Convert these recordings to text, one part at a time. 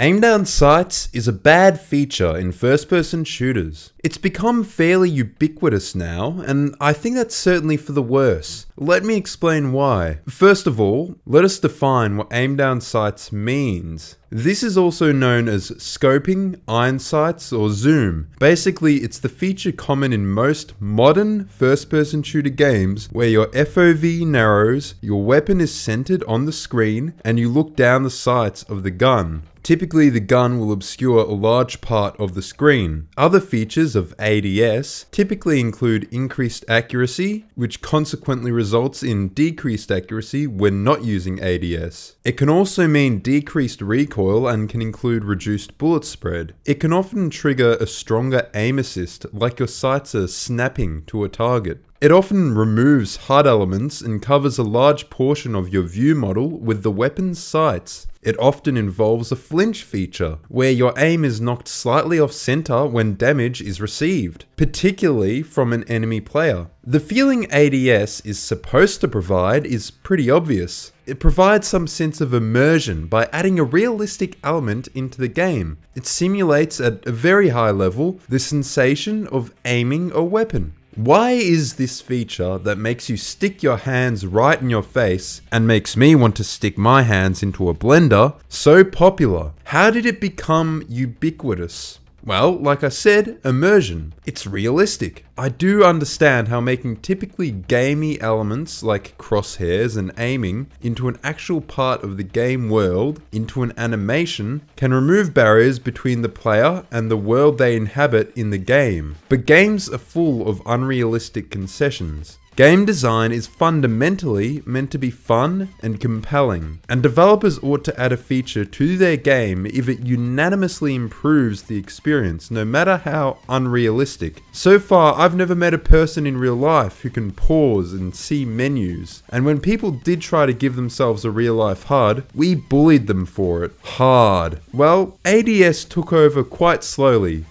Aim Down Sights is a bad feature in first-person shooters. It's become fairly ubiquitous now, and I think that's certainly for the worse. Let me explain why. First of all, let us define what Aim Down Sights means. This is also known as scoping, iron sights, or zoom. Basically, it's the feature common in most modern first-person shooter games where your FOV narrows, your weapon is centered on the screen, and you look down the sights of the gun. Typically, the gun will obscure a large part of the screen. Other features of ADS typically include increased accuracy, which consequently results in decreased accuracy when not using ADS. It can also mean decreased recoil and can include reduced bullet spread. It can often trigger a stronger aim assist, like your sights are snapping to a target. It often removes HUD elements and covers a large portion of your view model with the weapon's sights. It often involves a flinch feature, where your aim is knocked slightly off center when damage is received, particularly from an enemy player. The feeling ADS is supposed to provide is pretty obvious. It provides some sense of immersion by adding a realistic element into the game. It simulates at a very high level the sensation of aiming a weapon. Why is this feature that makes you stick your hands right in your face and makes me want to stick my hands into a blender so popular? How did it become ubiquitous? Well, like I said, immersion. It's realistic. I do understand how making typically gamey elements like crosshairs and aiming into an actual part of the game world, into an animation, can remove barriers between the player and the world they inhabit in the game. But games are full of unrealistic concessions. Game design is fundamentally meant to be fun and compelling, and developers ought to add a feature to their game if it unanimously improves the experience, no matter how unrealistic. So far, I've never met a person in real life who can pause and see menus, and when people did try to give themselves a real-life HUD, we bullied them for it. Hard. Well, ADS took over quite slowly.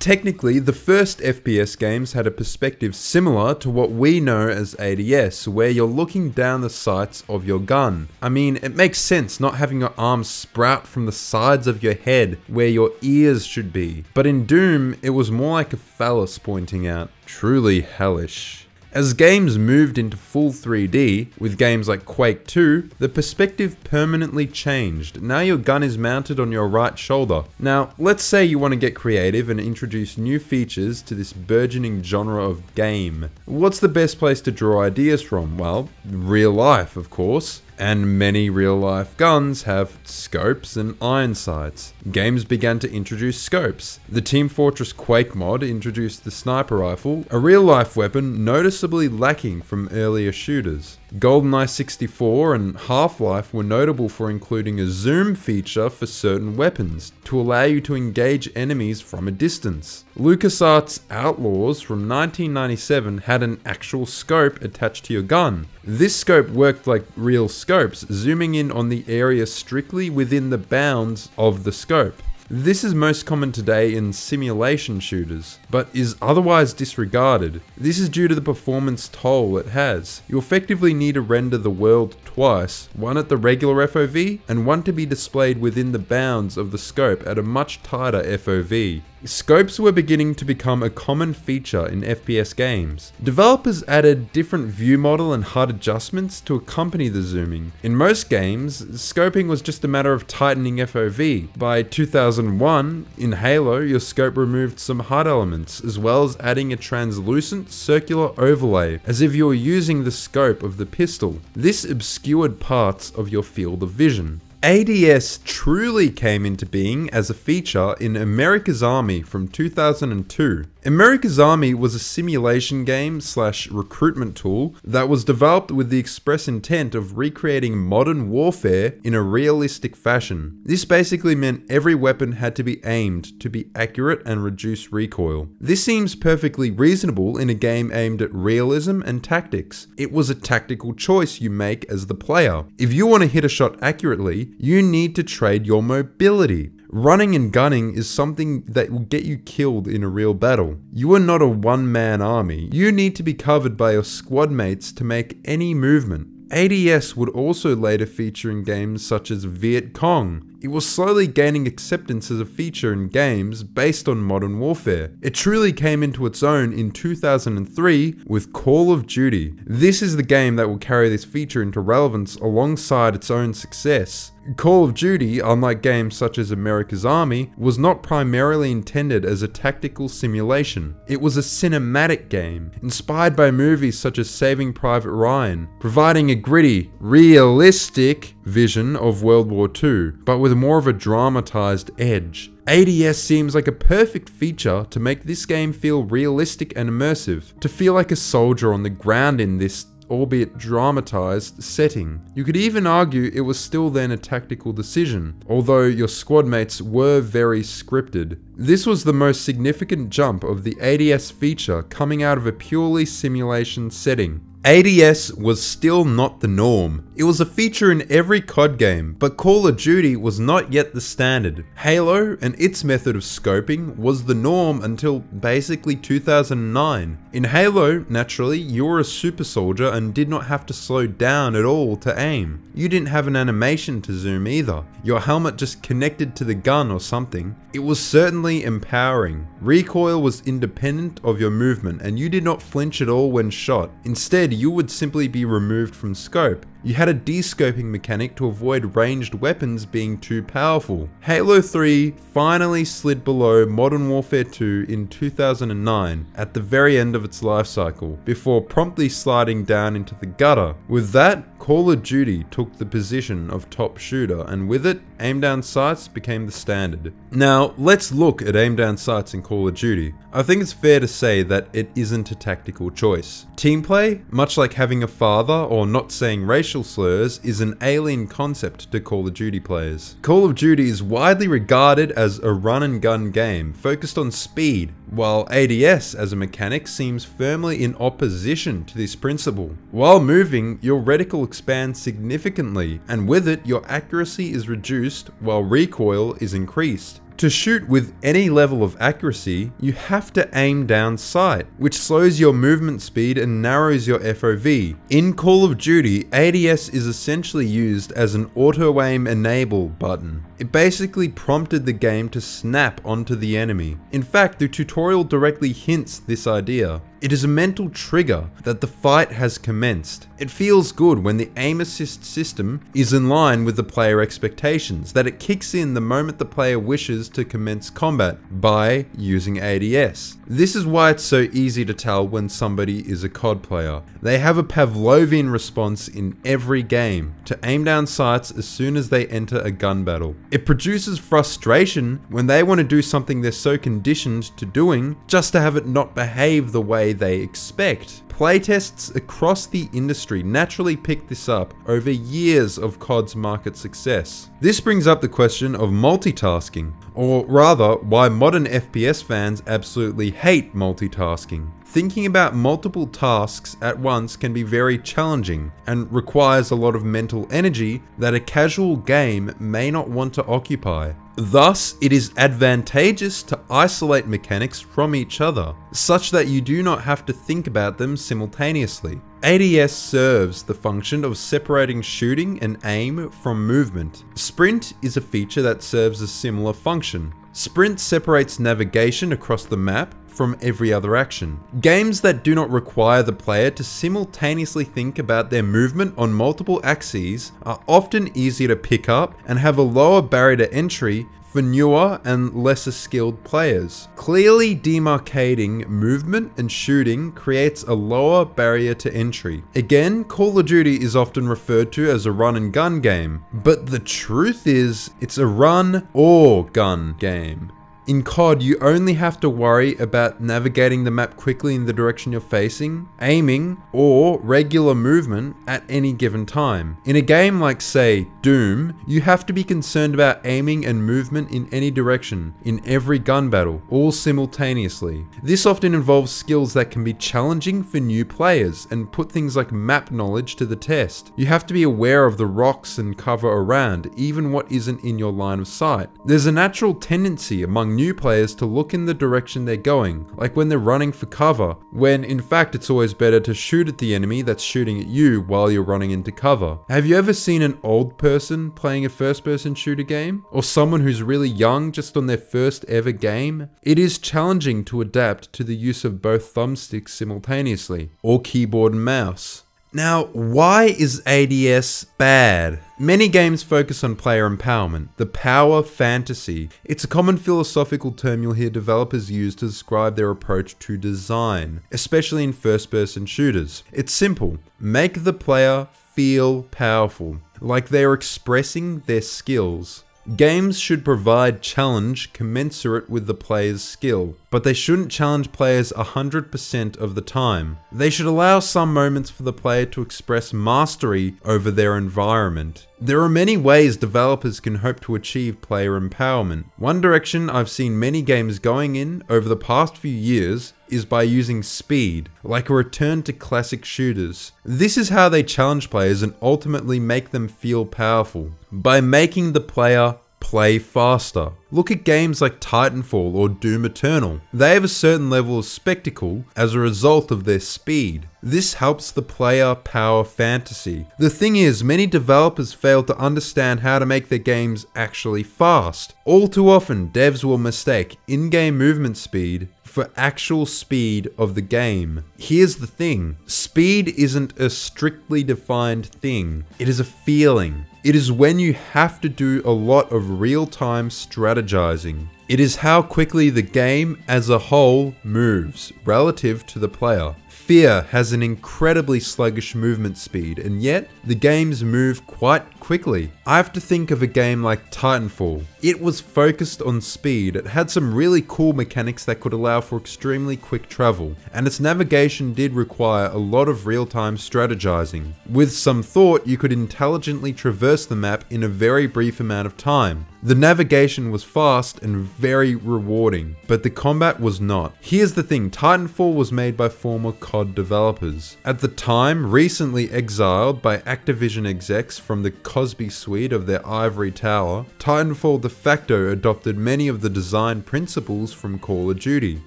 Technically, the first FPS games had a perspective similar to what we know as ADS, where you're looking down the sights of your gun. I mean, it makes sense not having your arms sprout from the sides of your head where your ears should be. But in Doom, it was more like a phallus pointing out. Truly hellish. As games moved into full 3D, with games like Quake 2, the perspective permanently changed. Now your gun is mounted on your right shoulder. Now, let's say you want to get creative and introduce new features to this burgeoning genre of game. What's the best place to draw ideas from? Well, real life, of course. And many real-life guns have scopes and iron sights. Games began to introduce scopes. The Team Fortress Quake mod introduced the sniper rifle, a real-life weapon noticeably lacking from earlier shooters. GoldenEye 64 and Half-Life were notable for including a zoom feature for certain weapons, to allow you to engage enemies from a distance. LucasArts Outlaws from 1997 had an actual scope attached to your gun. This scope worked like real scopes, zooming in on the area strictly within the bounds of the scope. This is most common today in simulation shooters, but is otherwise disregarded. This is due to the performance toll it has. You effectively need to render the world twice, one at the regular FOV, and one to be displayed within the bounds of the scope at a much tighter FOV. Scopes were beginning to become a common feature in FPS games. Developers added different view model and HUD adjustments to accompany the zooming. In most games, scoping was just a matter of tightening FOV. By 2001, in Halo, your scope removed some HUD elements, as well as adding a translucent circular overlay, as if you were using the scope of the pistol. This obscured parts of your field of vision. ADS truly came into being as a feature in America's Army from 2002. America's Army was a simulation game slash recruitment tool that was developed with the express intent of recreating modern warfare in a realistic fashion. This basically meant every weapon had to be aimed to be accurate and reduce recoil. This seems perfectly reasonable in a game aimed at realism and tactics. It was a tactical choice you make as the player. If you want to hit a shot accurately, you need to trade your mobility. Running and gunning is something that will get you killed in a real battle. You are not a one-man army. You need to be covered by your squad mates to make any movement. ADS would also later feature in games such as Viet Cong. it was slowly gaining acceptance as a feature in games based on Modern Warfare. It truly came into its own in 2003 with Call of Duty. This is the game that will carry this feature into relevance alongside its own success. Call of Duty, unlike games such as America's Army, was not primarily intended as a tactical simulation. It was a cinematic game, inspired by movies such as Saving Private Ryan, providing a gritty, realistic vision of World War II, but with more of a dramatized edge. ADS seems like a perfect feature to make this game feel realistic and immersive, to feel like a soldier on the ground in this albeit dramatized setting. You could even argue it was still then a tactical decision, although your squad mates were very scripted. This was the most significant jump of the ADS feature coming out of a purely simulation setting. ADS was still not the norm. It was a feature in every COD game, but Call of Duty was not yet the standard. Halo and its method of scoping was the norm until basically 2009. In Halo, naturally, you were a super soldier and did not have to slow down at all to aim. You didn't have an animation to zoom either. Your helmet just connected to the gun or something. It was certainly empowering. Recoil was independent of your movement and you did not flinch at all when shot. Instead, you would simply be removed from scope. You had a descoping mechanic to avoid ranged weapons being too powerful. Halo 3 finally slid below Modern Warfare 2 in 2009 at the very end of its life cycle, before promptly sliding down into the gutter. With that, Call of Duty took the position of top shooter, and with it, Aim Down Sights became the standard. Now, let's look at Aim Down Sights in Call of Duty. I think it's fair to say that it isn't a tactical choice. Team play, much like having a father or not saying racial slurs, is an alien concept to Call of Duty players. Call of Duty is widely regarded as a run-and-gun game focused on speed, while ADS as a mechanic seems firmly in opposition to this principle. While moving, your reticle expands significantly, and with it, your accuracy is reduced while recoil is increased. To shoot with any level of accuracy, you have to aim down sight, which slows your movement speed and narrows your FOV. In Call of Duty, ADS is essentially used as an auto-aim enable button. It basically prompted the game to snap onto the enemy. In fact, the tutorial directly hints this idea. It is a mental trigger that the fight has commenced. It feels good when the aim assist system is in line with the player expectations, that it kicks in the moment the player wishes to commence combat by using ADS. This is why it's so easy to tell when somebody is a COD player. They have a Pavlovian response in every game to aim down sights as soon as they enter a gun battle. It produces frustration when they want to do something they're so conditioned to doing just to have it not behave the way they expect. Playtests across the industry naturally picked this up over years of COD's market success. This brings up the question of multitasking, or rather, why modern FPS fans absolutely hate multitasking. Thinking about multiple tasks at once can be very challenging and requires a lot of mental energy that a casual game may not want to occupy. Thus, it is advantageous to isolate mechanics from each other, such that you do not have to think about them simultaneously. ADS serves the function of separating shooting and aim from movement. Sprint is a feature that serves a similar function. Sprint separates navigation across the map from every other action. Games that do not require the player to simultaneously think about their movement on multiple axes are often easier to pick up and have a lower barrier to entry for newer and lesser skilled players. Clearly demarcating movement and shooting creates a lower barrier to entry. Again, Call of Duty is often referred to as a run and gun game, but the truth is, it's a run or gun game. In COD, you only have to worry about navigating the map quickly in the direction you're facing, aiming, or regular movement at any given time. In a game like, say, Doom, you have to be concerned about aiming and movement in any direction, in every gun battle, all simultaneously. This often involves skills that can be challenging for new players and put things like map knowledge to the test. You have to be aware of the rocks and cover around, even what isn't in your line of sight. There's a natural tendency among allowing new players to look in the direction they're going, like when they're running for cover, when in fact it's always better to shoot at the enemy that's shooting at you while you're running into cover. Have you ever seen an old person playing a first-person shooter game? Or someone who's really young just on their first ever game? It is challenging to adapt to the use of both thumbsticks simultaneously, or keyboard and mouse. Now, why is ADS bad? Many games focus on player empowerment, the power fantasy. It's a common philosophical term you'll hear developers use to describe their approach to design, especially in first-person shooters. It's simple. Make the player feel powerful, like they are expressing their skills. Games should provide challenge commensurate with the player's skill, but they shouldn't challenge players 100% of the time. They should allow some moments for the player to express mastery over their environment. There are many ways developers can hope to achieve player empowerment. One direction I've seen many games going in over the past few years is by using speed, like a return to classic shooters. This is how they challenge players and ultimately make them feel powerful, by making the player play faster. Look at games like Titanfall or Doom Eternal. They have a certain level of spectacle as a result of their speed. This helps the player power fantasy. The thing is, many developers fail to understand how to make their games actually fast. All too often, devs will mistake in-game movement speed for actual speed of the game. Here's the thing, speed isn't a strictly defined thing. It is a feeling. It is when you have to do a lot of real-time strategizing. It is how quickly the game as a whole moves relative to the player. FEAR has an incredibly sluggish movement speed, and yet the games move quite quickly. I have to think of a game like Titanfall. It was focused on speed, it had some really cool mechanics that could allow for extremely quick travel, and its navigation did require a lot of real-time strategizing. With some thought, you could intelligently traverse the map in a very brief amount of time. The navigation was fast and very rewarding, but the combat was not. Here's the thing, Titanfall was made by former COD developers. At the time, recently exiled by Activision execs from the Cosby Suite of their ivory tower, Titanfall de facto adopted many of the design principles from Call of Duty.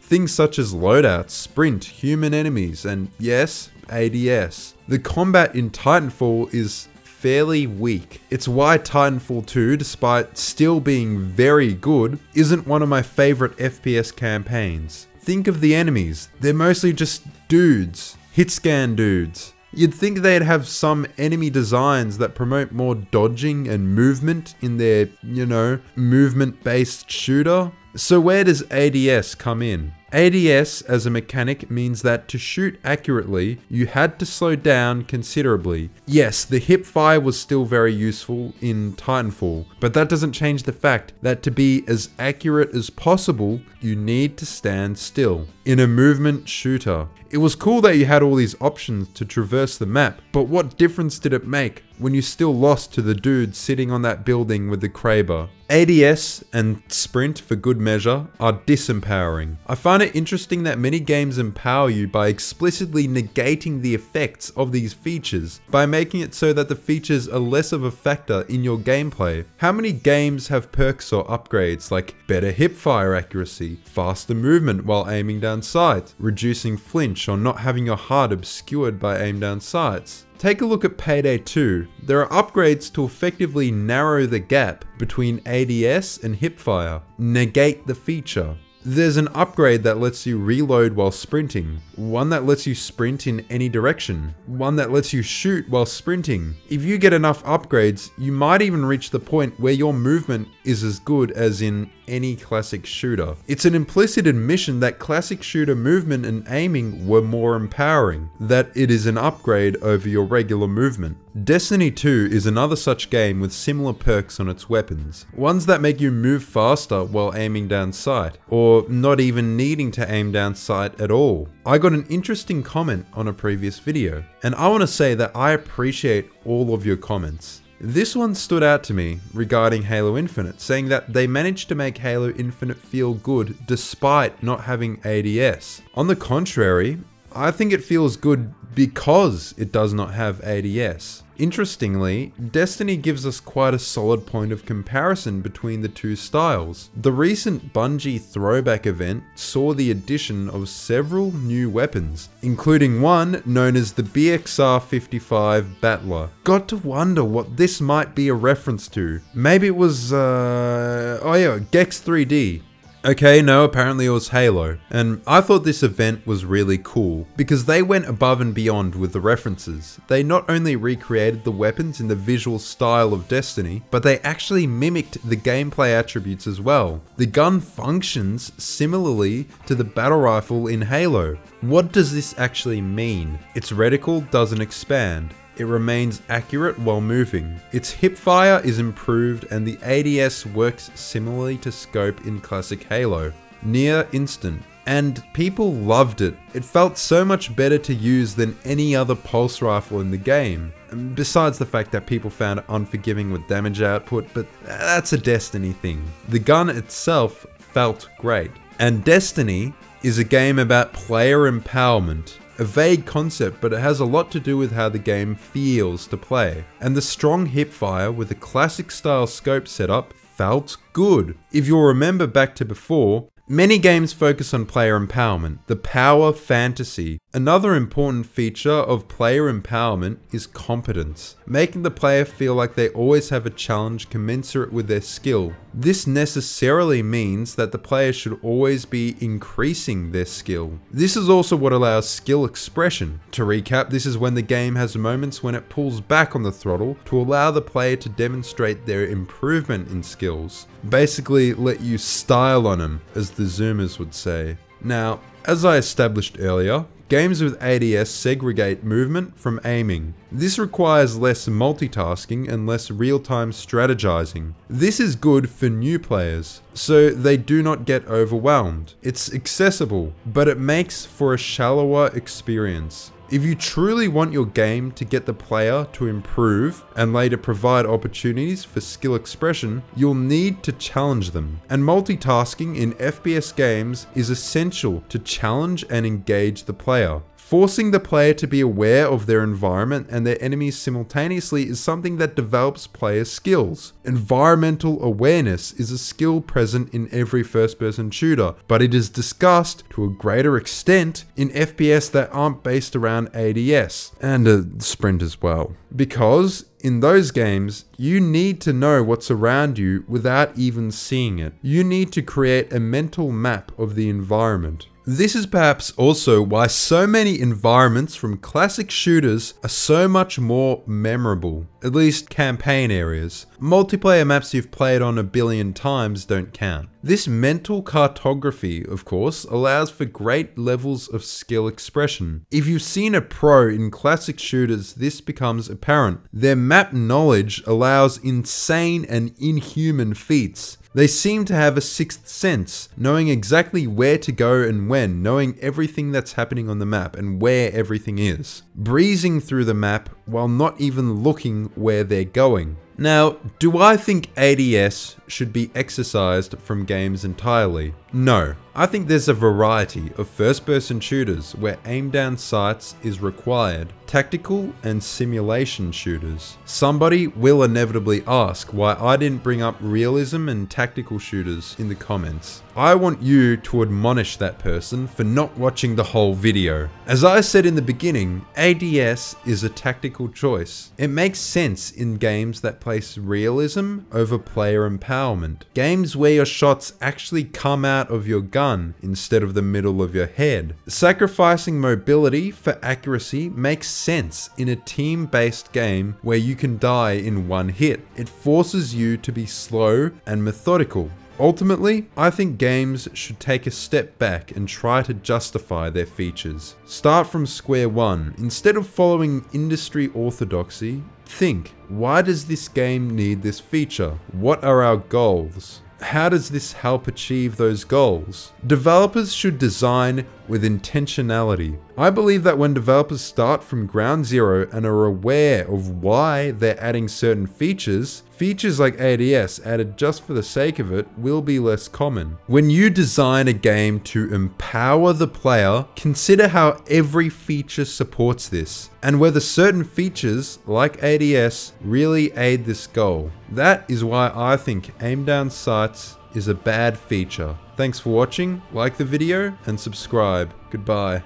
Things such as loadouts, sprint, human enemies, and yes, ADS. The combat in Titanfall is fairly weak. It's why Titanfall 2, despite still being very good, isn't one of my favorite FPS campaigns. Think of the enemies, they're mostly just dudes, hitscan dudes. You'd think they'd have some enemy designs that promote more dodging and movement in their, you know, movement-based shooter. So where does ADS come in? ADS as a mechanic means that to shoot accurately, you had to slow down considerably. Yes, the hip fire was still very useful in Titanfall, but that doesn't change the fact that to be as accurate as possible, you need to stand still. In a movement shooter, it was cool that you had all these options to traverse the map, but what difference did it make when you still lost to the dude sitting on that building with the Kraber? ADS and sprint for good measure are disempowering. I find it interesting that many games empower you by explicitly negating the effects of these features, by making it so that the features are less of a factor in your gameplay. How many games have perks or upgrades like better hipfire accuracy, faster movement while aiming down sights, reducing flinch or not having your HUD obscured by aim down sights? Take a look at Payday 2. There are upgrades to effectively narrow the gap between ADS and hipfire. Negate the feature. There's an upgrade that lets you reload while sprinting, one that lets you sprint in any direction, one that lets you shoot while sprinting. If you get enough upgrades, you might even reach the point where your movement is as good as in any classic shooter. It's an implicit admission that classic shooter movement and aiming were more empowering, that it is an upgrade over your regular movement. Destiny 2 is another such game with similar perks on its weapons, ones that make you move faster while aiming down sight, or not even needing to aim down sight at all. I got an interesting comment on a previous video, and I want to say that I appreciate all of your comments. This one stood out to me regarding Halo Infinite, saying that they managed to make Halo Infinite feel good despite not having ADS. On the contrary, I think it feels good because it does not have ADS. Interestingly, Destiny gives us quite a solid point of comparison between the two styles. The recent Bungie throwback event saw the addition of several new weapons, including one known as the BXR-55 Battler. Got to wonder what this might be a reference to. Maybe it was, oh yeah, Gex 3D. Okay, no, apparently it was Halo, and I thought this event was really cool, because they went above and beyond with the references. They not only recreated the weapons in the visual style of Destiny, but they actually mimicked the gameplay attributes as well. The gun functions similarly to the battle rifle in Halo. What does this actually mean? Its reticle doesn't expand. It remains accurate while moving. Its hipfire is improved and the ADS works similarly to scope in classic Halo, near instant. And people loved it. It felt so much better to use than any other pulse rifle in the game. Besides the fact that people found it unforgiving with damage output, but that's a Destiny thing. The gun itself felt great. And Destiny is a game about player empowerment. A vague concept, but it has a lot to do with how the game feels to play. And the strong hipfire with a classic style scope setup felt good. If you'll remember back to before, many games focus on player empowerment, the power fantasy. Another important feature of player empowerment is competence, making the player feel like they always have a challenge commensurate with their skill. This necessarily means that the player should always be increasing their skill. This is also what allows skill expression. To recap, this is when the game has moments when it pulls back on the throttle to allow the player to demonstrate their improvement in skills. Basically, let you style on them, as the Zoomers would say. Now, as I established earlier, games with ADS segregate movement from aiming. This requires less multitasking and less real-time strategizing. This is good for new players, so they do not get overwhelmed. It's accessible, but it makes for a shallower experience. If you truly want your game to get the player to improve and later provide opportunities for skill expression, you'll need to challenge them. And multitasking in FPS games is essential to challenge and engage the player. Forcing the player to be aware of their environment and their enemies simultaneously is something that develops player skills. Environmental awareness is a skill present in every first-person shooter, but it is discussed to a greater extent in FPS that aren't based around ADS, and sprint as well. Because in those games, you need to know what's around you without even seeing it. You need to create a mental map of the environment. This is perhaps also why so many environments from classic shooters are so much more memorable, at least campaign areas. Multiplayer maps you've played on a billion times don't count. This mental cartography, of course, allows for great levels of skill expression. If you've seen a pro in classic shooters, this becomes apparent. Their map knowledge allows insane and inhuman feats. They seem to have a sixth sense, knowing exactly where to go and when, knowing everything that's happening on the map and where everything is. Breezing through the map while not even looking where they're going. Now, do I think ADS should be excised from games entirely? No. I think there's a variety of first-person shooters where aim down sights is required. Tactical and simulation shooters. Somebody will inevitably ask why I didn't bring up realism and tactical shooters in the comments. I want you to admonish that person for not watching the whole video. As I said in the beginning, ADS is a tactical choice. It makes sense in games that place realism over player empowerment. Games where your shots actually come out of your gun instead of the middle of your head. Sacrificing mobility for accuracy makes sense in a team-based game where you can die in one hit. It forces you to be slow and methodical. Ultimately, I think games should take a step back and try to justify their features. Start from square one. Instead of following industry orthodoxy, think, why does this game need this feature? What are our goals? How does this help achieve those goals? Developers should design with intentionality. I believe that when developers start from ground zero and are aware of why they're adding certain features, features like ADS added just for the sake of it will be less common. When you design a game to empower the player, consider how every feature supports this, and whether certain features like ADS really aid this goal. That is why I think Aim Down Sights is a bad feature. Thanks for watching, like the video, and subscribe. Goodbye.